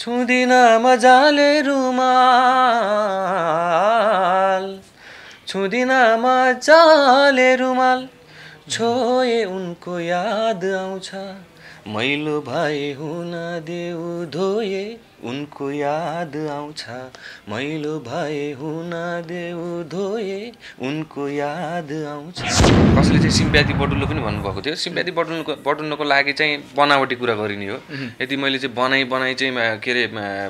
छुदिन मजाले रुमाल, छुदिन मजाले रुमाल, छोए उनको याद आउँछ, मैलो भए हुन देउ धोए उनको याद आउँछ, मैलो भए हुन देउ धोए उनको याद आउँछ। कसले चाहिँ सिम्प्याथी बटुल्लो पनि भन्नुभएको थियो। सिम्प्याथी बटुल्नको लागि चाहिँ बनावटी कुरा गरिने हो। यदि मैले चाहिँ बनाइ चाहिँ के अरे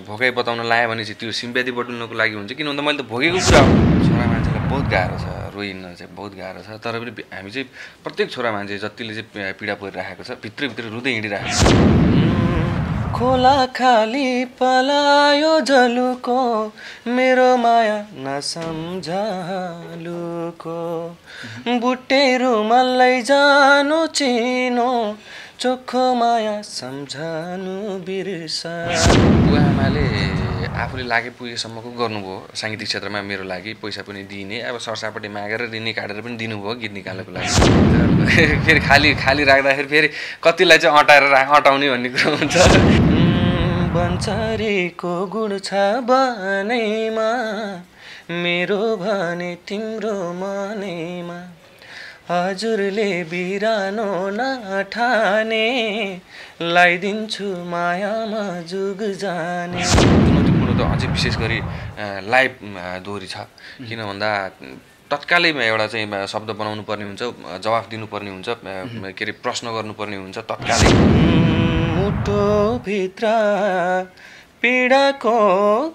भोकाइ बताउन लाए भने चाहिँ त्यो सिम्प्याथी बटुल्नको लागि हुन्छ। किन भन्दा मैले त भोगेको कुरा हो। छोरा मान्छेलाई बहुत गाह्रो छ, रोइन चाहिँ बहुत गाह्रो छ। तर पनि हामी चाहिँ प्रत्येक छोरा मान्छे जतिले चाहिँ पीडा परिरहेको छ, भित्रभित्र रुँदै हिँडिरहेको छ। खोला खाली पलायो जलुको, मेरो माया नसम्झालुको, बुट्टे रुमाललाई जानु चिनो, चोखो माया सम्झानु बिर्सा। बुवाआमाले आफूले लागे पुगेसम्मको गर्नुभयो साङ्गीतिक क्षेत्रमा, मेरो लागि पैसा पनि दिने, अब सरसापट्टि मागेर ऋणी काटेर पनि दिनुभयो गीत निकाल्नको लागि। फेरि खाली खाली राख्दाखेरि फेरि कतिलाई चाहिँ अटाएर अटाउने भन्ने कुरा हुन्छ। बन्सरीको गुण छ बनैमा, मेरो भने तिम्रो मनैमा, हजुरले बिरानो नठाने, लाइदिन्छु मायामा जुग जाने। चुनौतीपूर्ण त अझै विशेष गरी लाइभ दोहोरी छ। किन भन्दा तत्कालै एउटा चाहिँ शब्द बनाउनु पर्ने हुन्छ, जवाफ दिनुपर्ने हुन्छ, के अरे प्रश्न गर्नुपर्ने हुन्छ तत्कालै। मुटोभित्र पीडाको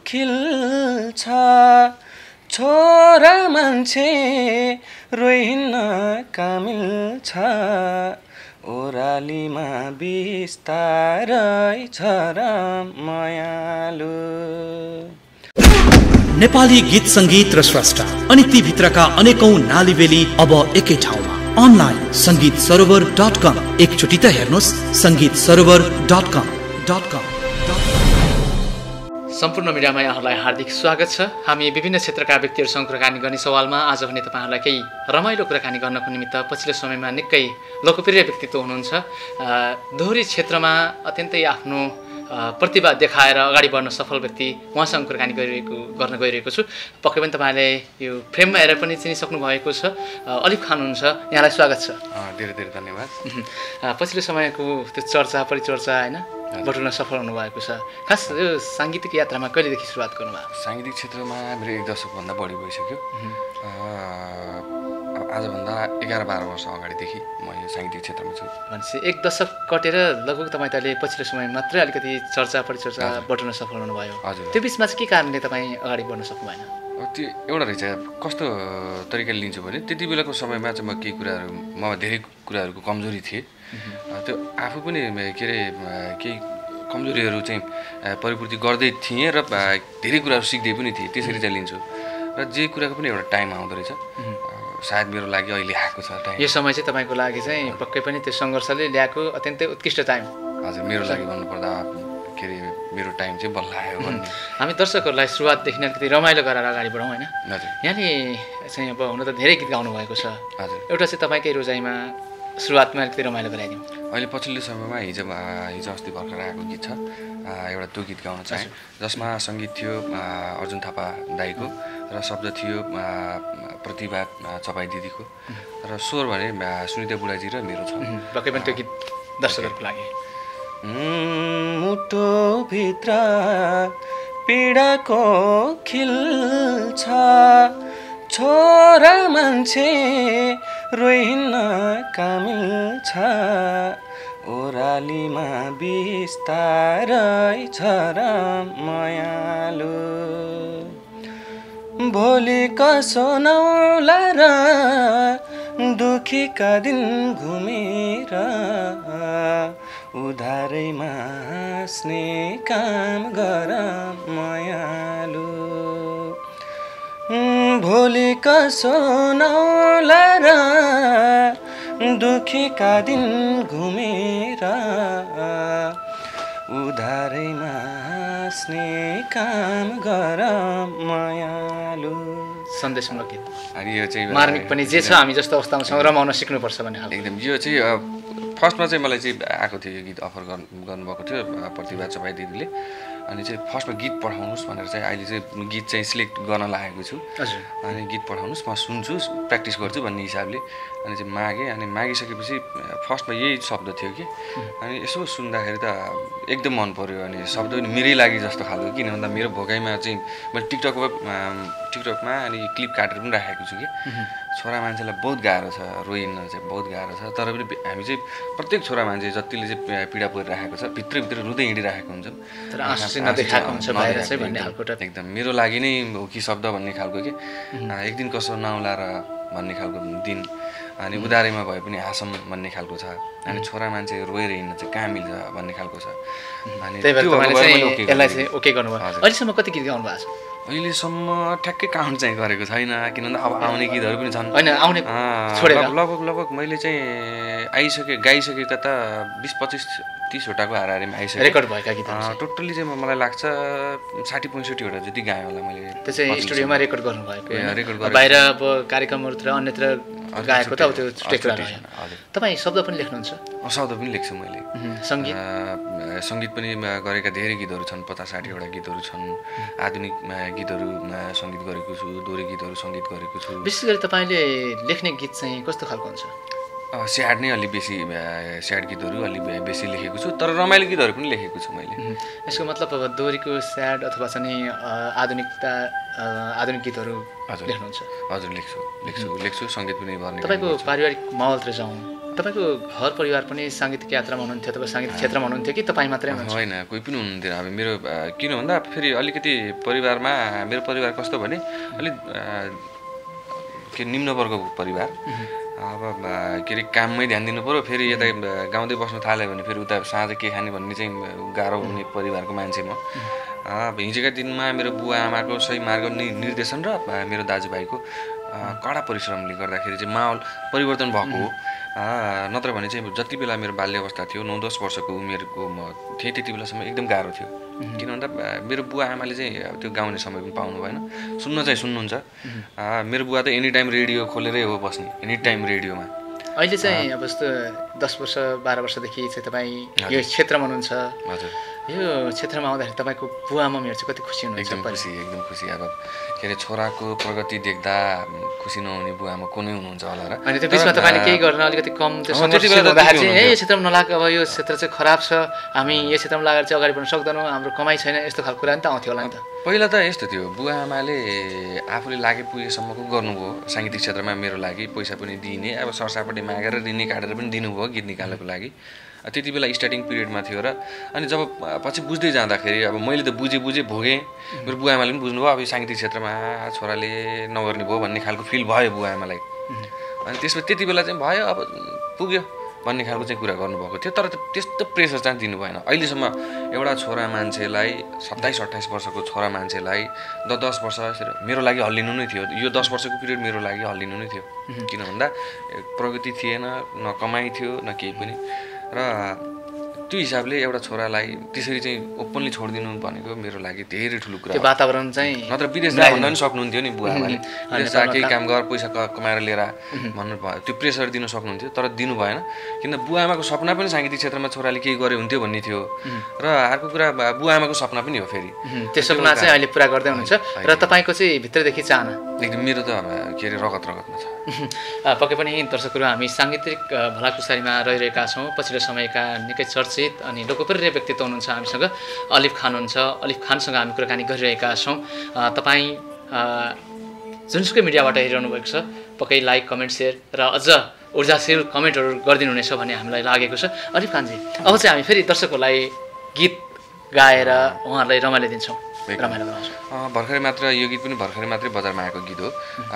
खिल्छ, छोरा मान्छे रोहिन्न कामिल छ, ओरालीमा बिस्तारै छ मायालु। नेपाली गीत संगीत र स्रष्टा अनि ती भित्रका अनेकौं नालीबेली अब एकै ठाउँमा। अनलाइन संगीतसरवर.com एकचोटि त हेर्नुहोस् संगीतसरवर.com। सम्पूर्ण मिडियामा यहाँहरूलाई हार्दिक स्वागत छ। हामी विभिन्न क्षेत्रका व्यक्तिहरूसँग कुराकानी गर्ने सवालमा आज भने तपाईँहरूलाई केही रमाइलो कुराकानी गर्नको निमित्त पछिल्लो समयमा निकै लोकप्रिय व्यक्तित्व हुनुहुन्छ। दोहोरी क्षेत्रमा अत्यन्तै आफ्नो प्रतिभा देखाएर अगाडि बढ्न सफल व्यक्ति, उहाँसँग कुराकानी गर्न गइरहेको छु। पक्कै पनि तपाईँले यो फ्रेममा हेरेर पनि चिनिसक्नु भएको छ। अलिफ खान हुनुहुन्छ, यहाँलाई स्वागत छ। धेरै धेरै धन्यवाद। पछिल्लो समयको त्यो चर्चा परिचर्चा होइन बटुल्न सफल हुनुभएको छ। खास यो साङ्गीतिक यात्रामा कहिलेदेखि सुरुवात गर्नुभयो? साङ्गीतिक क्षेत्रमा मेरो 1 दशकभन्दा बढी भइसक्यो। आजभन्दा 11-12 वर्ष अगाडिदेखि म यो साङ्गीतिक क्षेत्रमा छु। भनेपछि 1 दशक कटेर लगभग तपाईँ तले पछिल्लो समय मात्रै अलिकति चर्चा परिचर्चा बटुल्न सफल हुनुभयो। हजुर, त्यो बिचमा चाहिँ के कारणले तपाईँ अगाडि बढ्न सक्नु भएन? त्यो एउटा रहेछ, कस्तो तरिकाले लिन्छु भने त्यति बेलाको समयमा चाहिँ म केही कुराहरू, ममा धेरै कुराहरूको कमजोरी थिए। त्यो आफू पनि के अरे केही कमजोरीहरू चाहिँ परिपूर्ति गर्दै थिएँ र धेरै कुराहरू सिक्दै पनि थिएँ। त्यसरी चाहिँ लिन्छु र जे कुराको पनि एउटा टाइम आउँदो रहेछ। सायद मेरो लागि अहिले आएको छ टाइम। यो समय चाहिँ तपाईँको लागि चाहिँ पक्कै पनि त्यो सङ्घर्षले ल्याएको अत्यन्तै उत्कृष्ट टाइम। हजुर, मेरो लागि भन्नुपर्दा के अरे मेरो टाइम चाहिँ बल्ल आयो। हामी दर्शकहरूलाई सुरुवातदेखि अलिकति रमाइलो गरेर अगाडि बढौँ होइन। यहाँले चाहिँ अब हुन त धेरै गीत गाउनु भएको छ। हजुर, एउटा चाहिँ तपाईँकै रोजाइमा सुरुवातमा अलिकति रमाइलो गराइदिउँ। अहिले पछिल्लो समयमा हिजो अस्ति भर्खर आएको गीत छ, एउटा त्यो गीत गाउन चाहे, जसमा सङ्गीत थियो अर्जुन थापा दाईको र शब्द थियो प्रतिभा चपाई दिदीको र स्वर भने सुनिता बुढाजी र मेरो छ। पक्कै पनि त्यो गीत दर्शकहरूको लागि। मुटोभित्र पीडाको खिल्छ, छोरा मान्छे रोहिन्न कामिल छ, ओरालीमा बिस्तारै छ मायालु, भोलि कसो नौला र दुखीका दिन घुमेर, उधारैमा हाँस्ने काम गर मायालु, भोलि कसो नौला र दुखीका दिन घुमेर, उधारैमा हाँस्ने काम गर मायालु। सन्देशमूलक गीत अनि यो चाहिँ मार्मिक पनि जे छ हामी जस्तो अवस्थामा रमाउन सिक्नुपर्छ भन्ने खालको। एकदम यो चाहिँ फर्स्टमा चाहिँ मलाई चाहिँ आएको थियो यो गीत, अफर गर्नुभएको थियो प्रतिभा चपाई दिदीले। अनि चाहिँ फर्स्टमा गीत पठाउनुस् भनेर चाहिँ अहिले चाहिँ गीत चाहिँ सिलेक्ट गर्न लागेको छु। अनि गीत पठाउनुस्, म सुन्छु, प्र्याक्टिस गर्छु भन्ने हिसाबले अनि चाहिँ मागेँ। अनि मागिसकेपछि फर्स्टमा यही शब्द थियो कि, अनि यसो सुन्दाखेरि त एकदम मन पर्यो। अनि शब्द पनि मेरै लागि जस्तो खालको, किन भन्दा मेरो भोगाइमा चाहिँ मैले टिकटकमा अनि क्लिप काटेर पनि राखेको छु कि छोरा मान्छेलाई बहुत गाह्रो छ, रोइन चाहिँ बहुत गाह्रो छ। तर पनि हामी चाहिँ प्रत्येक छोरा मान्छे जतिले चाहिँ पीडा परिरहेको छ, भित्रभित्र रुँदै हिँडिरहेको हुन्छौँ, तर एकदम मेरो लागि नै हो कि शब्द भन्ने खालको कि, एक दिन कसो नआउला र भन्ने खालको दिन। अनि उधारैमा भए पनि हाँसौँ भन्ने खालको छ। अनि छोरा मान्छे रोएर हिँड्न चाहिँ कहाँ मिल्छ भन्ने खालको छ। अनि अहिलेसम्म कति गीत गाउनु भएको छ? अहिलेसम्म ठ्याक्कै काउन्ट चाहिँ गरेको छैन, किनभने अब आउने गीतहरू पनि छन्। लगभग लगभग मैले चाहिँ गाइसकेका त 20-25-30 वटाको हाराहारीमा आइसकेँ। रेकर्ड भएका गीत टोटल्ली चाहिँ मलाई लाग्छ 60-65 वटा जति गाएँ होला मैले। त्यो चाहिँ स्टुडियोमा रेकर्ड गर्नुभएको, रेकर्ड गरेर बाहिर अब कार्यक्रमहरूतिर अन्यत्र गाएको त त्यो स्टेज रहेन। तपाईँ शब्द पनि लेख्नुहुन्छ? शब्द पनि लेख्छु मैले। सङ्गीत पनि गरेका धेरै गीतहरू छन्, 50-60 वटा गीतहरू छन्। आधुनिक गीतहरू सङ्गीत गरेको छु, दोहोरी गीतहरू सङ्गीत गरेको छु। विशेष गरी तपाईँले लेख्ने गीत चाहिँ कस्तो खालको हुन्छ? स्याड नै अलि बेसी, स्याड गीतहरू अलि बेसी लेखेको छु, तर रमाइलो गीतहरू पनि लेखेको छु मैले। यसको मतलब अब दोहोरीको स्याड अथवा चाहिँ आधुनिक गीतहरू लेख्नुहुन्छ? हजुर, लेख्छु लेख्छु लेख्छु सङ्गीत पनि गर्ने। तपाईँको पारिवारिक माहौलतिर जाउँ, तपाईँको घर परिवार पनि साङ्गीतिक यात्रामा हुनुहुन्थ्यो अथवा साङ्गीतिक क्षेत्रमा हुनुहुन्थ्यो कि तपाईँ मात्रै होइन? कोही पनि हुनुहुन्थेन। अब मेरो किन भन्दा फेरि अलिकति परिवारमा, मेरो परिवार कस्तो भने अलिक के निम्न वर्गको परिवार। अब के अरे काममै ध्यान दिनु पऱ्यो, फेरि यता गाउँदै बस्नु थाल्यो भने फेरि उता साँझ के खाने भन्ने चाहिँ गाह्रो हुने परिवारको मान्छे म। हिजोका दिनमा मेरो बुवा आमाको सही मार्ग निर्देशन र मेरो दाजुभाइको कडा परिश्रमले गर्दाखेरि चाहिँ माहौल परिवर्तन भएको हो। नत्र भने चाहिँ जति बेला मेरो बाल्यवस्था थियो, 9-10 वर्षको उमेरको म थिएँ, त्यति बेलासम्म एकदम गाह्रो थियो। किन भन्दा मेरो बुवा आमाले चाहिँ त्यो गाउने समय पनि पाउनु भएन। सुन्न चाहिँ सुन्नुहुन्छ, मेरो बुवा त एनी टाइम रेडियो खोलेरै हो बस्ने, एनी टाइम रेडियोमा। अहिले चाहिँ अब जस्तो 10-12 वर्षदेखि चाहिँ तपाईँ यो क्षेत्रमा हुनुहुन्छ। हजुर, यो क्षेत्रमा आउँदाखेरि तपाईँको बुवा मम्मीहरू चाहिँ कति खुसी हुनुहुन्छ? एकदम खुसी। अब के अरे छोराको प्रगति देख्दा खुसी नहुने बुवा आमा कुनै हुनुहुन्छ होला र? अनि त्यो बिचमा तपाईँले केही गर्न अलिकति कम चाहिँ, यो क्षेत्रमा नलाग, अब यो क्षेत्र चाहिँ खराब छ, हामी यो क्षेत्रमा लागेर चाहिँ अगाडि बढ्न सक्दैनौँ, हाम्रो कमाइ छैन, यस्तो खालको कुरा नि त आउँथ्यो होला नि त? पहिला त यस्तो थियो, बुवा आमाले आफूले लागे पुगेसम्मको गर्नुभयो साङ्गीतिक क्षेत्रमा। मेरो लागि पैसा पनि दिने, अब सरसापट्टि मागेर ऋणी काटेर पनि दिनुभयो गीत निकाल्नको लागि। त्यति बेला स्टार्टिङ पिरियडमा थियो र। अनि जब पछि बुझ्दै जाँदाखेरि अब मैले त बुझेँ भोगेँ, मेरो बुवा आमाले पनि बुझ्नुभयो अब साङ्गीतिक क्षेत्रमा छोराले नगर्ने भयो भन्ने खालको फिल भयो बुवा आमालाई। अनि त्यसमा त्यति बेला चाहिँ भयो, अब पुग्यो भन्ने खालको चाहिँ कुरा गर्नुभएको थियो। तर त्यस्तो प्रेसर चाहिँ दिनु भएन। अहिलेसम्म एउटा छोरा मान्छेलाई, 27-28 वर्षको छोरा मान्छेलाई 10 वर्ष मेरो लागि हल्लिनु नै थियो। यो 10 वर्षको पिरियड मेरो लागि हल्लिनु नै थियो, किन भन्दा प्रगति थिएन, न कमाइ थियो, न केही पनि। र त्यो हिसाबले एउटा छोरालाई त्यसरी चाहिँ ओपनली छोडिदिनु भनेको मेरो लागि धेरै ठुलो कुरा। वातावरण चाहिँ, नत्र विदेश जान पनि सक्नुहुन्थ्यो नि बुवा आमाले, विदेश केही काम गरेर पैसा कमाएर लिएर भन्नु भयो, त्यो प्रेसर दिन सक्नुहुन्थ्यो। तर दिनु भएन, किनभने बुवा आमाको सपना पनि साङ्गीतिक क्षेत्रमा छोराले केही गरे हुन्थ्यो भन्ने थियो। र अर्को कुरा, बुवा आमाको सपना पनि हो, फेरि त्यो सपना चाहिँ अहिले पुरा गर्दै हुनुहुन्छ। र तपाईँको चाहिँ भित्रदेखि चाहना? एकदम मेरो त के अरे रगतमा छ। पक्कै पनि दर्शकहरू, हामी साङ्गीतिक भलाकुसारीमा रहिरहेका छौँ। पछिल्लो समयका निकै चर्चित अनि लोकप्रिय व्यक्तित्व हुनुहुन्छ, हामीसँग अलिफ खान हुनुहुन्छ। अलिफ खानसँग हामी कुराकानी गरिरहेका छौँ। तपाईँ जुनसुकै मिडियाबाट हेरिरहनु भएको छ, पक्कै लाइक, कमेन्ट, सेयर र अझ ऊर्जाशील कमेन्टहरू गरिदिनु हुनेछ भन्ने हामीलाई लागेको छ। अलिफ खानजी, अब चाहिँ हामी फेरि दर्शकहरूलाई गीत गाएर उहाँहरूलाई रमाइलो दिन्छौँ। भर्खरै मात्र यो गीत पनि बजारमा आएको गीत हो।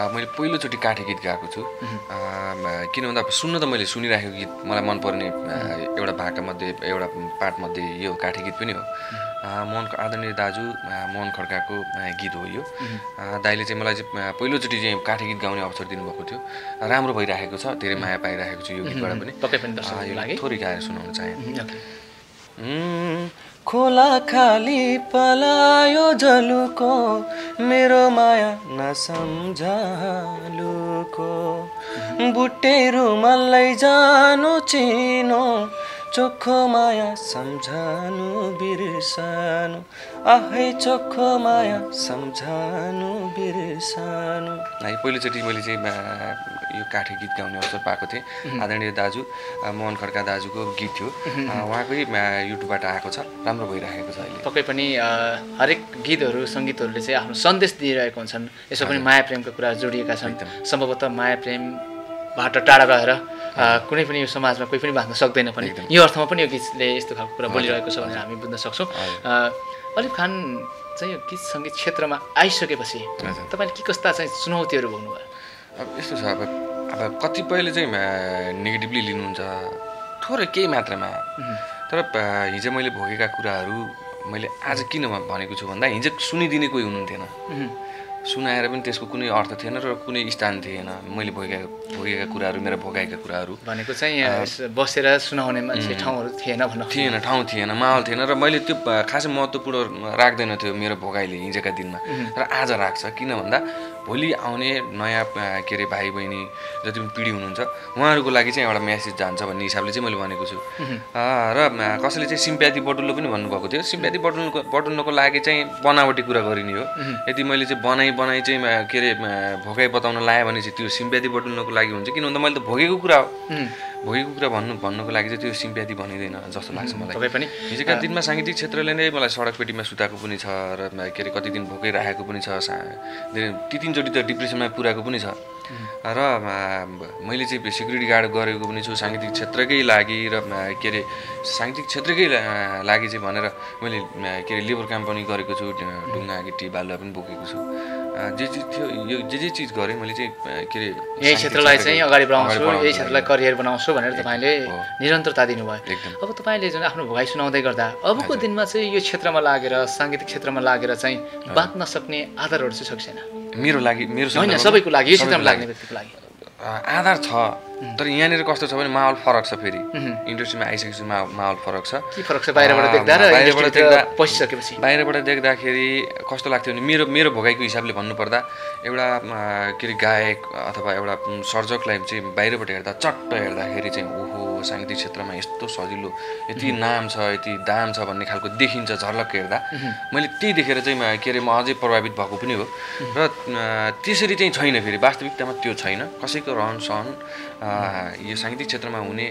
मैले पहिलोचोटि काठे गीत गाएको छु। किन भन्दा सुन्न त मैले सुनिराखेको गीत, मलाई मनपर्ने एउटा भाकामध्ये, एउटा पाठमध्ये यो काठे गीत पनि हो। आदरणीय दाजु मोहन खड्काको गीत हो यो। दाइले चाहिँ मलाई चाहिँ पहिलोचोटि चाहिँ काठे गीत गाउने अवसर दिनुभएको थियो। राम्रो भइरहेको छ, धेरै माया पाइरहेको छु यो गीतबाट पनि। थोरै गाएर सुनाउन चाहे। खोला खाली पलायो जलुको, मेरो माया नसम्झालुको, बुट्टे रुमालै जानु चिनो, चोखो माया सम्झानु बिर्सानु, आफै चोखो माया सम्झानु बिर्सानु। है पहिलोचोटि मैले चाहिँ यो काठे गीत गाउने अवसर पाएको थिएँ। आदरणीय दाजु मोहन खड्का दाजुको गीत थियो, उहाँकै युट्युबबाट आएको छ, राम्रो भइरहेको छ। अहिले पक्कै पनि हरेक गीतहरू सङ्गीतहरूले चाहिँ आफ्नो सन्देश दिइरहेको हुन्छन्, यसो पनि माया प्रेमको कुरा जोडिएका छन्। सम्भवतः माया प्रेमबाट टाढा रहेर कुनै पनि यो समाजमा कोही पनि बाँच्न सक्दैन पनि, यो अर्थमा पनि यो गीतले यस्तो खालको कुरा बोलिरहेको छ भनेर हामी बुझ्न सक्छौँ। अलिफ खान चाहिँ यो गीत सङ्गीत क्षेत्रमा आइसकेपछि तपाईँले के कस्ता चाहिँ चुनौतीहरू भोग्नुभयो? अब यस्तो छ, अब कतिपयले चाहिँ नेगेटिभली लिनुहुन्छ थोरै केही मात्रामा, तर हिजो मैले भोगेका कुराहरू मैले आज किन भनेको छु भन्दा हिजो सुनिदिने कोही हुनुहुन्थेन, सुनाएर पनि त्यसको कुनै अर्थ थिएन र कुनै स्थान थिएन। मैले भोगेका कुराहरू, मेरो भोगाएका कुराहरू भनेको चाहिँ बसेर सुनाउने मान्छे ठाउँहरू थिएन, ठाउँ थिएन, माहौल थिएन, र मैले त्यो खासै महत्त्वपूर्ण राख्दैन थियो मेरो भोगाइले हिजोका दिनमा, र आज राख्छ। किन भन्दा भोलि आउने नयाँ के अरे भाइ बहिनी जति पनि पिँढी हुनुहुन्छ उहाँहरूको लागि चाहिँ एउटा म्यासेज जान्छ भन्ने हिसाबले चाहिँ मैले भनेको छु। र कसैले चाहिँ सिम्प्याथी बटुल्लो पनि भन्नुभएको थियो, सिम्प्याथी बटुल्नको लागि चाहिँ बनावटी कुरा गरिने हो। यदि मैले चाहिँ बनाइ चाहिँ के अरे भोगाइ बताउन लाएँ भने चाहिँ त्यो सिम्प्याथी बटुल्नको लागि हुन्छ। किन भन्दा मैले त भोगेको कुरा हो, भोगेको कुरा भन्नुको लागि चाहिँ त्यो सिम्प्याथी भनिँदैन जस्तो लाग्छ मलाई। तपाईँ पनि हिजोका दिनमा साङ्गीतिक क्षेत्रले नै मलाई सडकपेटीमा सुताएको पनि छ, र के अरे कति दिन भोगिरहेको पनि छ, ती तिनचोटि त डिप्रेसनमा पुऱ्याएको पनि छ। र मैले चाहिँ सिक्युरिटी गार्ड गरेको पनि छु साङ्गीतिक क्षेत्रकै लागि, र के अरे साङ्गीतिक क्षेत्रकै लागि चाहिँ भनेर मैले के अरे लेबर काम पनि गरेको छु, ढुङ्गा गिटी बालुवा पनि बोकेको छु। जे चिज थियो यो जे चिज गरेँ मैले चाहिँ के अरे यही क्षेत्रलाई चाहिँ अगाडि बढाउँछु, यही क्षेत्रलाई करियर बनाउँछु भनेर तपाईँले निरन्तरता दिनुभयो। अब तपाईँले जुन आफ्नो भोगाइ सुनाउँदै गर्दा अबको दिनमा चाहिँ यो क्षेत्रमा लागेर साङ्गीतिक क्षेत्रमा लागेर चाहिँ बाँच्न सक्ने आधारहरू चाहिँ सक्छ छैन? मेरो लागि, मेरो होइन सबैको लागि, यो क्षेत्रमा लाग्ने व्यक्तिको लागि आधार छ, तर यहाँनिर कस्तो छ भने माहौल फरक छ। फेरि इन्डस्ट्रीमा आइसकेपछि माहौल फरक छ। के फरक छ बाहिरबाट देख्दा र इन्डस्ट्रीमा पसिसकेपछि? बाहिरबाट देख्दाखेरि कस्तो लाग्थ्यो भने मेरो भोगाइको हिसाबले भन्नुपर्दा एउटा के अरे गायक अथवा एउटा सर्जकलाई चाहिँ बाहिरबाट हेर्दा चट्ट हेर्दाखेरि चाहिँ ओहो साङ्गीतिक क्षेत्रमा यस्तो सजिलो, यति नाम छ, यति दाम छ भन्ने खालको देखिन्छ झलक हेर्दा। मैले त्यही देखेर चाहिँ के अरे म अझै प्रभावित भएको पनि हो, र त्यसरी चाहिँ छैन फेरि वास्तविकतामा त्यो छैन। कसैको रहन सहन यो साङ्गीतिक क्षेत्रमा हुने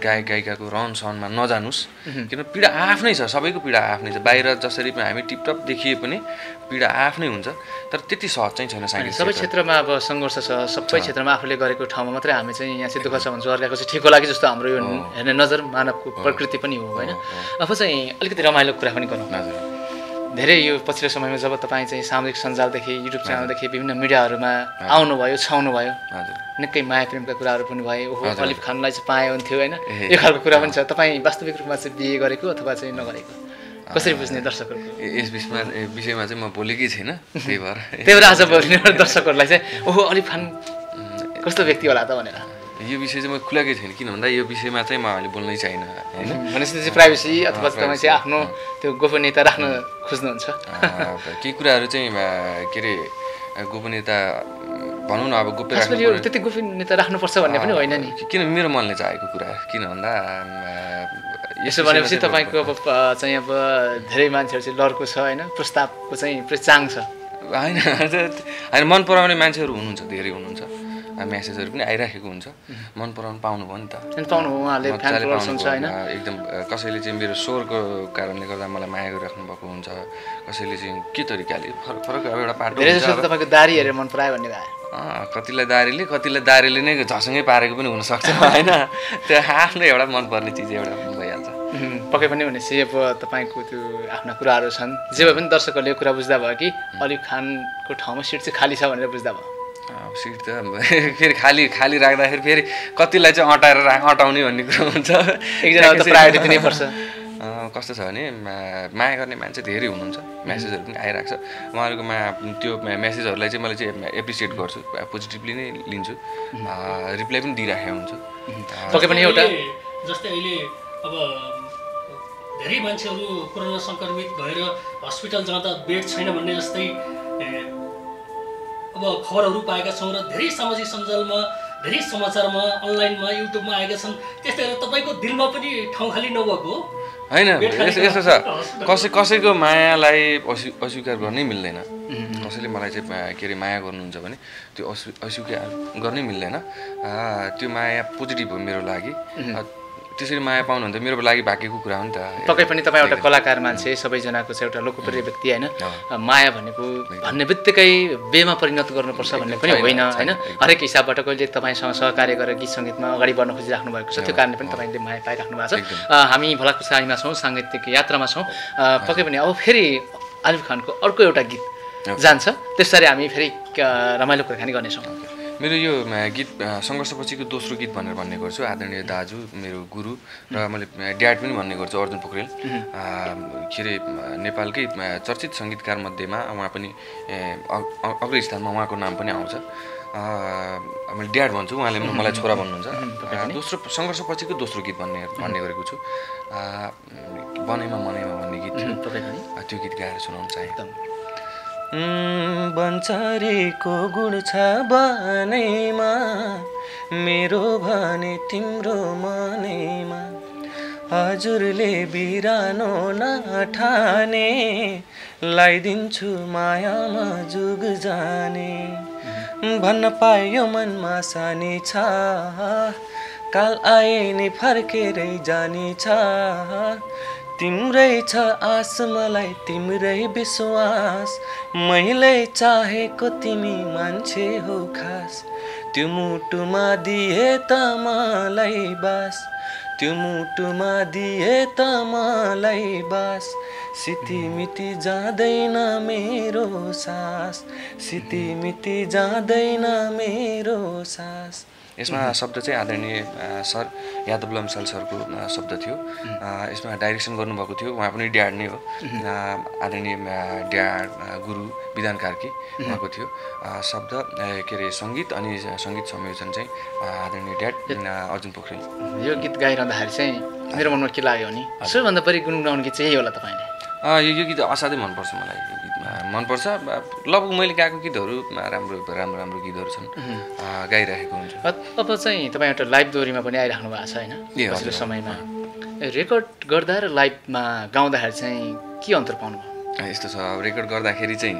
गायक गायिकाको रहन सहनमा नजानुस्, किनभने पीडा आफ्नै छ, सबैको पीडा आफ्नै छ। बाहिर जसरी हामी टिपटप देखिए पनि पीडा आफ्नै हुन्छ, तर त्यति सहज चाहिँ छैन साङ्गीतिक। सबै क्षेत्रमा अब सङ्घर्ष छ, सबै क्षेत्रमा आफूले गरेको ठाउँमा मात्रै हामी चाहिँ यहाँ चाहिँ दुःख छ भन्छौँ, अर्काको चाहिँ ठिकको लागि जस्तो हाम्रो यो हेर्ने नजर मानवको प्रकृति पनि हो होइन। अब चाहिँ अलिकति रमाइलो कुरा पनि गरौँ। धेरै यो पछिल्लो समयमा जब तपाईँ चाहिँ सामाजिक सञ्जालदेखि, युट्युब च्यानलदेखि विभिन्न मिडियाहरूमा आउनुभयो, छाउनुभयो, निकै माया प्रेमका कुराहरू पनि भयो, ओहो अलिफ खानलाई चाहिँ पाए हुन्थ्यो होइन, यो खालको कुरा पनि छ। तपाईँ वास्तविक रूपमा चाहिँ बिहे गरेको अथवा चाहिँ नगरेको कसरी बुझ्ने दर्शकहरू? यस विषयमा चाहिँ म बोलेकै छैन, त्यही भएर आज बोल्ने दर्शकहरूलाई चाहिँ ओहो अलिफ खान कस्तो व्यक्ति होला त भनेर यो विषय चाहिँ म खुलाएकै छैन। किन भन्दा यो विषयमा चाहिँ म अहिले बोल्नै छैन होइन। भनेपछि चाहिँ प्राइभेसी अथवा तपाईँ चाहिँ आफ्नो त्यो गोपनीयता राख्न खोज्नुहुन्छ? केही कुराहरू चाहिँ के अरे गोपनीयता भनौँ न, अब गोपनीयता त्यति गोपनीयता राख्नुपर्छ भन्ने पनि होइन नि, किन मेरो मनले चाहेको कुरा। किन भन्दा यसो भनेपछि तपाईँको अब चाहिँ अब धेरै मान्छेहरू चाहिँ लड्को छ होइन, प्रस्तावको चाहिँ चाङ छ होइन होइन, मन पराउने मान्छेहरू हुनुहुन्छ, धेरै हुनुहुन्छ, म्यासेजहरू पनि आइराखेको हुन्छ। मन पराउनु पाउनुभयो नि त, पाउनुभयो, उहाँहरूले होइन एकदम। कसैले चाहिँ मेरो स्वरको कारणले गर्दा मलाई माया गरिराख्नु भएको हुन्छ, कसैले चाहिँ के तरिकाले फरक अब एउटा पार्टी तपाईँको दारी हेरेर मन परायो भन्ने भयो। कतिलाई दारीले, कतिलाई दारीले नै झसँगै पारेको पनि हुनसक्छ होइन, त्यो आफ्नो एउटा मनपर्ने चिज एउटा भइहाल्छ। पक्कै पनि भनेपछि अब तपाईँको त्यो आफ्ना कुराहरू छन्, जे भए पनि दर्शकहरूले यो कुरा बुझ्दा भयो कि अलिफ खानको ठाउँमा सिट चाहिँ खाली छ भनेर बुझ्दा भयो। सिट त फेरि खाली खाली राख्दाखेरि फेरि कतिलाई चाहिँ अटाउने भन्ने कुरो हुन्छ, एकजना प्रायोरिटी दिनैपर्छ। कस्तो छ भने माया गर्ने मान्छे धेरै हुनुहुन्छ, म्यासेजहरू पनि आइरहेको छ, उहाँहरूकोमा त्यो म्यासेजहरूलाई चाहिँ मैले चाहिँ एप्रिसिएट गर्छु, पोजिटिभली नै लिन्छु, रिप्लाई पनि दिइराखेको हुन्छु। पक्कै पनि एउटा जस्तै अहिले अब धेरै मान्छेहरू कोरोना सङ्क्रमित भएर हस्पिटल जाँदा बेड छैन भन्ने जस्तै अब खबरहरू पाएका छौँ, र धेरै सामाजिक सञ्जालमा धेरै समाचारमा अनलाइनमा युट्युबमा आएका छन् त्यसैले तपाईको दिलमा पनि ठाउँ खाली नभएको हैन यस्तो छ कसैको मायालाई अस्वीकार गर्नै मिल्दैन कसैले मलाई चाहिँ के रे माया गर्नुहुन्छ भने त्यो अस्वीकार गर्नै मिल्दैन त्यो माया पोजिटिभ हो मेरो लागि त्यसरी माया पाउनु भन्दा मेरो लागि भाग्यको कुरा हो नि त तपाई पनि तपाई एउटा कलाकार मान्छे सबैजनाको चाहिँ एउटा लोकप्रिय व्यक्ति हैन माया भनेको भन्नेबित्तिकै बेमा परिणत गर्नुपर्छ भन्ने पनि होइन हैन हरेक हिसाबबाट कहिले तपाईसँग सहकार्य गरेर गीत संगीतमा अगाडि बढ्न खोजिराख्नु भएको छ त्यो कारणले पनि तपाईले माया पाइराख्नु भएको छ हामी भलाकुसारीमा छौं सांगीतिक यात्रामा छौं पक्कै पनि अब फेरि आलिफ खानको अर्को एउटा गीत जान्छ त्यसरी हामी फेरि रमाइलो कुराकानी गर्नेछौं मेरो यो गीत संघर्षपछिको दोस्रो गीत भनेर भन्ने गर्छु आदरणीय दाजु मेरो गुरु र मैले ड्याड पनि भन्ने गर्छु अर्जुन पोखरेल के रे नेपालकै चर्चित संगीतकार मध्येमा उहाँ पनि अग्रणी स्थानमा उहाँको नाम पनि आउँछ मैले ड्याड भन्छु उहाँले मलाई छोरा भन्नुहुन्छ दोस्रो संघर्षपछिको दोस्रो गीत भन्ने गरेको छु बनेमा मनेमा भन्ने गीत थियो त्यो गीत गाएर सुनाउन चाहे बन्चरीको गुण छ बनेमा मेरो भने तिम्रो मनेमा हजुरले बिरानो नठाने लाइदिन्छु मायामा जुग जाने भन्न पायो मनमा सानी छ काल आए नि फर्केरै जाने छ तिम्रै छ आस मलाई तिम्रै विश्वास मैले चाहेको तिमी मान्छे हो खास त्यो मुटुमा दिए त मलाई बास त्यो मुटुमा दिए त मलाई बास सितिमिति जाँदैन मेरो सास सितिमिति जाँदैन मेरो सास यसमा शब्द चाहिँ आदरणीय सर यादव लम्साल सरको शब्द थियो यसमा डाइरेक्सन गर्नुभएको थियो उहाँ पनि ड्याड नै हो आदरणीय ड्याड गुरु विधान कार्की उहाँको थियो शब्द के रे संगीत अनि संगीत संयोजन चाहिँ आदरणीय ड्याड अर्जुन पोखरेल यो गीत गाइरहँदाखेरि चाहिँ मेरो मनमा के लाग्यो नि सबैभन्दा बढी गुनगुनाउने गीत चाहिँ यही होला तपाईले यो गीत असाध्यै मनपर्छ मलाई यो गीतमा मनपर्छ लगभग मैले गाएको गीतहरू राम्रो राम्रो राम्रो गीतहरू छन् गाइरहेको हुन्छ अब चाहिँ तपाईँ एउटा लाइभ दोहोरीमा पनि आइराख्नु भएको छ हैन यसको समयमा रेकर्ड गर्दा र लाइभमा गाउँदाखेरि चाहिँ के अन्तर पाउनु भयो यस्तो छ रेकर्ड गर्दाखेरि चाहिँ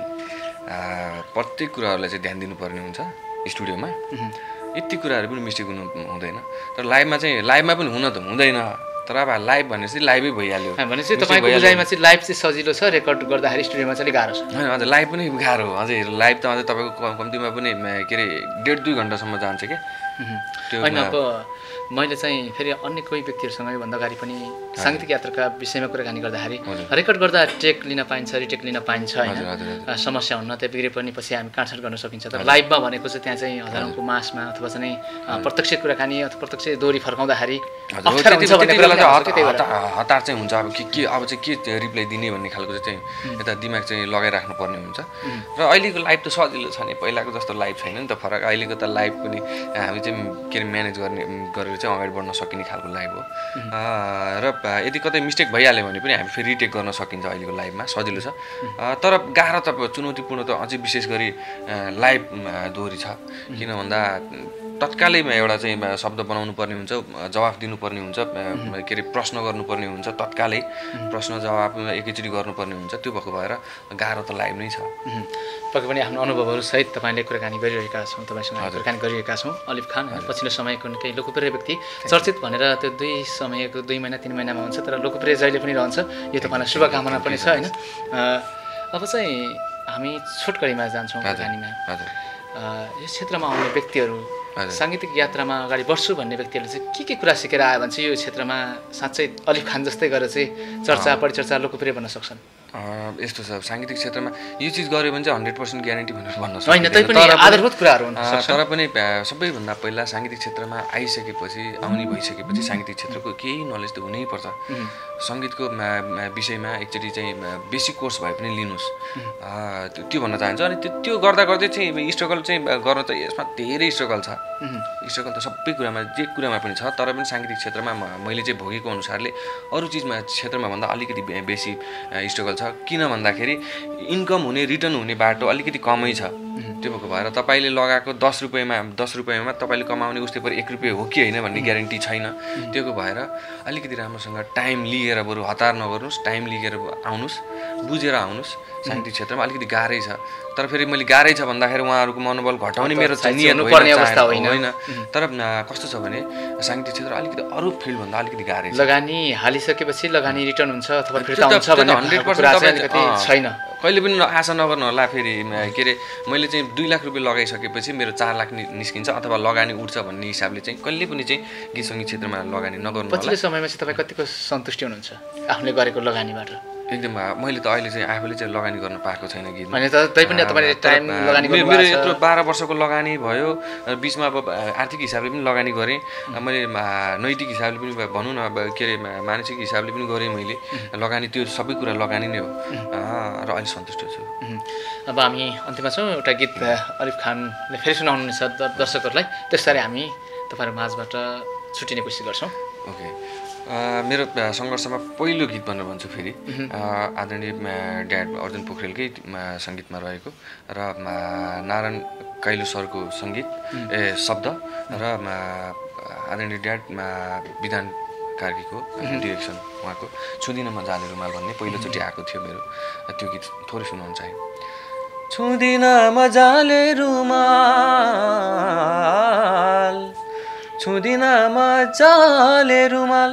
प्रत्येक कुराहरूलाई चाहिँ ध्यान दिनुपर्ने हुन्छ स्टुडियोमा यति कुराहरू पनि मिस्टेक हुनु हुँदैन तर लाइभमा चाहिँ लाइभमा पनि हुन त हुँदैन तर अब लाइभ भनेपछि लाइभै भइहाल्यो भनेपछि तपाईको बुझाइमा चाहिँ लाइभ चाहिँ सजिलो छ रेकर्ड गर्दाखेरि स्टुडियोमा चाहिँ गाह्रो छ हैन अझ लाइभ पनि गाह्रो हो अझै लाइभ त अझै तपाईको कम्तीमा पनि के रे 1.5-2 घण्टासम्म जान्छ के हैन अब मैले चाहिँ फेरि अन्य कोही व्यक्तिहरुसँग यो भन्दा अगाडि पनि सांगीतिक यात्राका विषयमा कुराकानी गर्दाखेरि रेकर्ड गर्दा टेक लिन पाइन्छ रिटेक लिन पाइन्छ हैन समस्या हुन त बिग्रे पनि पछि हामी काटछाट गर्न सकिन्छ तर लाइभमा भनेको चाहिँ त्यहाँ चाहिँ हजारौंको मासमा अथवा चाहिँ प्रत्यक्ष कुराकानी अथवा प्रत्यक्ष दोरी फर्काउँदाखेरि हतार चाहिँ हुन्छ अब अब चाहिँ के रिप्लाई दिने भन्ने खालको चाहिँ यता दिमाग चाहिँ लगाइराख्नु पर्ने हुन्छ र अहिलेको लाइभ त सजिलो छ नि पहिलाको जस्तो लाइभ छैन नि त फरक अहिलेको त लाइभ पनि हामी चाहिँ के म्यानेज गर्ने गरेर चाहिँ अगाडि बढ्न सकिने खालको लाइभ हो र यदि कतै मिस्टेक भइहाल्यो भने पनि हामी फेरि रिटेक गर्न सकिन्छ अहिलेको लाइभमा सजिलो छ तर गाह्रो त चुनौतीपूर्ण त अझै विशेष गरी लाइभ दोहोरी छ किन भन्दा तत्कालैमा एउटा चाहिँ शब्द बनाउनु पर्ने हुन्छ जवाफ दिनुपर्ने हुन्छ के रे प्रश्न गर्नुपर्ने हुन्छ तत्कालै प्रश्न जवाफ एकैचोटि गर्नुपर्ने हुन्छ त्यो भएको भएर गाह्रो त लाइभ नै छ पक्कै पनि आफ्नो अनुभवहरू सहित तपाईले कुराकानी गरिरहेका छौँ तपाईसँग कुराकानी गरिरहेका छौँ अलिफ खान पछिल्लो समयको निकै लोकप्रिय व्यक्ति चर्चित भनेर त्यो 2 महिना 3 महिनामा हुन्छ तर लोकप्रिय जहिले पनि रहन्छ यो तपाईलाई शुभकामना पनि छ हैन अब चाहिँ हामी छोटकरीमा जान्छौँ कुराकानीमा यो क्षेत्रमा आउने व्यक्तिहरू सांगीतिक यात्रामा अगाडि बढ्छु भन्ने व्यक्तिहरूले चाहिँ के कुरा सिकेर आयो भने चाहिँ यो क्षेत्रमा साँच्चै अलिफ खान जस्तै गरेर चाहिँ चर्चा परिचर्चा लोकप्रिय बन्न सक्छन् यस्तो छ सांगीतिक क्षेत्रमा यो चिज गर्यो भने चाहिँ 100% ग्यारेन्टी भनेर भन्न सक्दैन तर आधारभूत कुराहरू हुन् तर पनि सबैभन्दा पहिला सांगीतिक क्षेत्रमा आइसकेपछि आउने भइसकेपछि सांगीतिक क्षेत्रको केही नलेज त हुनैपर्छ संगीतको विषयमा एकचोटि चाहिँ बेसिक कोर्स भए पनि लिनुहोस् त्यो भन्न चाहन्छु अनि त्यो गर्दा गर्दै चाहिँ स्ट्रगल चाहिँ गर्न चाहिँ यसमा धेरै स्ट्रगल छ स्ट्रगल त सबै कुरामा जे कुरामा पनि छ तर पनि सांगीतिक क्षेत्रमा मैले चाहिँ भोगेको अनुसारले अरू चिजमा क्षेत्रमा भन्दा अलिकति बेसी स्ट्रगल छ किन भन्दाखेरि इन्कम हुने रिटर्न हुने बाटो अलिकति कमै छ त्यो भएको भएर तपाईले लगाएको 10 रुपैयाँमा तपाईले कमाउने उसले पर 1 रुपैयाँ हो कि हैन भन्ने ग्यारेन्टी छैन। त्योको भएर अलिकति राम्रोसँग टाइम लिएर बरु हतार नगर्नुस्, टाइम लिएर आउनुस्, बुझेर आउनुस्। साहित्य क्षेत्रमा अलिकति गाह्रै छ, तर फेरि मैले गाह्रै छ भन्दाखेरि उहाँहरुको मनोबल घटाउने मेरो चाहिँ नि पर्ने अवस्था होइन। तर कस्तो छ भने साहित्य क्षेत्र अलिकति अरु फिल्ड भन्दा अलिकति गाह्रै छ। लगानी हालिसकेपछि लगानी रिटर्न हुन्छ अथवा फिर्ता हुन्छ भन्ने 100% कति छैन। कहिले पनि आशा नगर्नु होला। फेरि के रे मैले चाहिँ 2 लाख रुपैयाँ लगाइसकेपछि मेरो 4 लाख निस्किन्छ अथवा लगानी उठ्छ भन्ने हिसाबले चाहिँ कहिले पनि चाहिँ गीत संगीत क्षेत्रमा लगानी नगर्नु होला। पछिल्लो समयमा चाहिँ तपाई कतिको सन्तुष्टि हुनुहुन्छ आफूले गरेको लगानीबाट? एकदम मैले त अहिले चाहिँ आफूले चाहिँ लगानी गर्न पाएको छैन गीत। अनि तै पनि तपाईले टाइम लगानी गर्नु भएको छ। मेरो यत्रो 12 वर्षको लगानी भयो। बीचमा अब आर्थिक हिसाबले पनि लगानी गरे, मैले नैतिक हिसाबले पनि भन्नु न के रे मानसिक हिसाबले पनि गरे मैले लगानी। त्यो सबै कुरा लगानी नै हो र अहिले सन्तुष्ट छु। अब हामी अन्त्यमा छौं। एउटा गीत अलिफ खानले फेरि सुनाउनुहुन्छ दर्शकहरुलाई, त्यसरी हामी तपाईहरु माझबाट छुटिने कोसिस गर्छौं। ओके, मेरो संघर्षमा पहिलो गीत भनेर भन्छु फेरि आदरणीय ड्याड अर्जुन पोखरेलकै संगीतमा रहेको र नारायण कैलो सरको संगीत शब्द र आदरणीय ड्याड विधान कार्कीको डाइरेक्सन उहाँको छुदिनमा जाने रुमाल भन्ने पहिलोचोटि आएको थियो मेरो। त्यो गीत थोरै सुनाउन चाहे। छुदिनमा जाने रुमाल, छुदिनमा जाने रुमाल,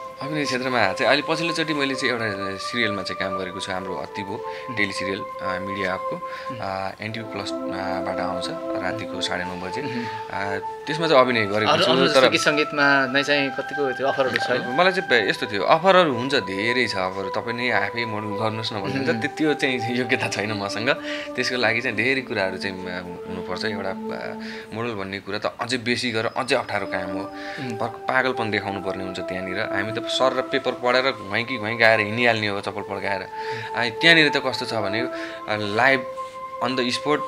छ? अभिनय क्षेत्रमा चाहिँ अहिले पछिल्लोचोटि मैले चाहिँ एउटा सिरियलमा चाहिँ काम गरेको छु। हाम्रो अतिबो डेली सिरियल मिडिया एपको NTV+बाट आउँछ रातिको 9:30 बजे। त्यसमा चाहिँ अभिनय गरेको छु। तर संगीतमा नै चाहिँ कतिको त्यो अफरहरु छ? मलाई चाहिँ यस्तो थियो, अफरहरु हुन्छ, धेरै छ अफर, तपाई नै आफै मोडल गर्नुस् न भन्नुहुन्छ। त्यो चाहिँ योग्यता छैन मसँग। त्यसको लागि चाहिँ धेरै कुराहरु चाहिँ हुनुपर्छ। एउटा मोडल भन्ने कुरा त अझै बेसी गरेर अझै अप्ठ्यारो काम हो, पागलपन देखाउनु पर्ने हुन्छ त्यहाँनिर। हामी त सर र पेपर पढेर घुइँ गाएर हिँडिहाल्ने हो चप्पल पड्काएर। त्यहाँनिर त कस्तो छ भने लाइभ अन द स्पोट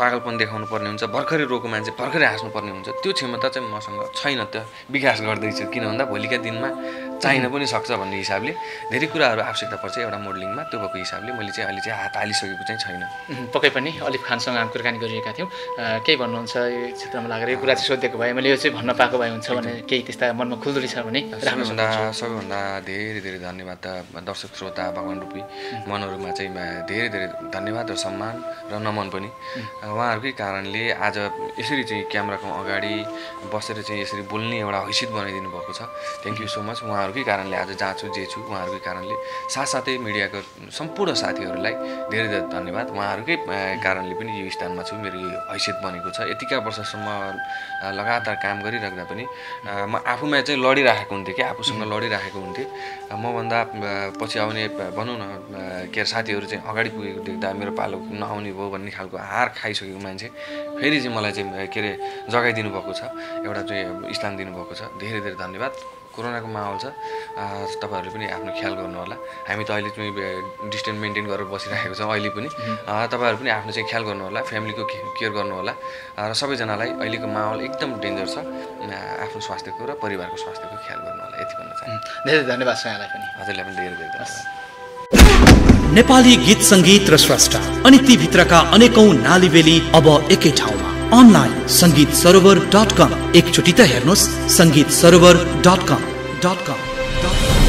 पागलपन देखाउनु पर्ने हुन्छ, भर्खरै रोको मान्छे भर्खरै हाँस्नु पर्ने हुन्छ। त्यो क्षमता चाहिँ मसँग छैन, त्यो विकास गर्दैछु। किन भन्दा भोलिका दिनमा चाहिन पनि सक्छ भन्ने हिसाबले धेरै कुराहरू आवश्यकता पर्छ एउटा मोडलिङमा। त्यो भएको हिसाबले मैले चाहिँ अहिले चाहिँ हात हालिसकेको चाहिँ छैन। पक्कै पनि अलिफ खानसँग हामी कुराकानी गरिरहेका थियौँ। केही भन्नुहुन्छ यो क्षेत्रमा लागेर? यो कुरा चाहिँ सोधेको भए मैले यो चाहिँ भन्न पाएको भए हुन्छ भने केही त्यस्ता मनमा खुल्दुरी छ भने? सबैभन्दा धेरै धेरै धन्यवाद दर्शक श्रोता भगवान रूपी मनहरुमा चाहिँ धेरै धेरै धन्यवाद र सम्मान र नमन पनि। उहाँहरुकै कारणले आज यसरी चाहिँ क्यामेराको अगाडि बसेर चाहिँ यसरी बोल्ने एउटा हैसियत बनाइदिनु भएको छ। Thank you so much. उहाँहरुकै कारणले आज जान्छु जे छु उहाँहरुकै कारणले। साथसाथै मिडियाको सम्पूर्ण साथीहरुलाई धेरै धेरै धन्यवाद। उहाँहरुकै कारणले पनि यो स्थानमा छु, मेरो यो हैसियत बनेको छ। यतिका वर्षसम्म लगातार काम गरिराख्दा पनि म आफूमा चाहिँ लडिरहेको हुन्थेँ कि आफूसँग लडिरहेको हुन्थेँ। मभन्दा पछि आउने भनौँ न के अरे साथीहरु चाहिँ अगाडि पुगेको देख्दा मेरो पालो नआउने भयो भन्ने खालको हार खाइसकेको मान्छे फेरि चाहिँ मलाई चाहिँ के अरे जगाइदिनु भएको छ, एउटा चाहिँ स्थान दिनुभएको छ। धेरै धेरै धन्यवाद। कोरोनाको माहौल छ, तपाईहरुले पनि आफ्नो ख्याल गर्नु होला। हामी त अहिले चाहिँ डिस्टेन्स मेन्टेन गरेर बसिरहेको छौँ अहिले पनि। तपाईहरु पनि आफ्नो चाहिँ ख्याल गर्नु होला, फ्यामिलीको केयर गर्नु होला र सबैजनालाई अहिलेको माहौल एकदम डेन्जर छ। आफ्नो स्वास्थ्यको र परिवारको स्वास्थ्यको ख्याल गर्नु होला, यति भन्न चाहन्छु। धेरै धन्यवाद यहाँलाई पनि। हजुरलाई पनि धेरै धेरै धन्यवाद। नेपाली गीत संगीत र स्रष्टा अनि ती भित्रका अनेकौं नालीबेली अब एकै ठाउँमा। अनलाइन संगीतसरवर.com एकचोटि त हेर्नुहोस् संगीतसरवर.com।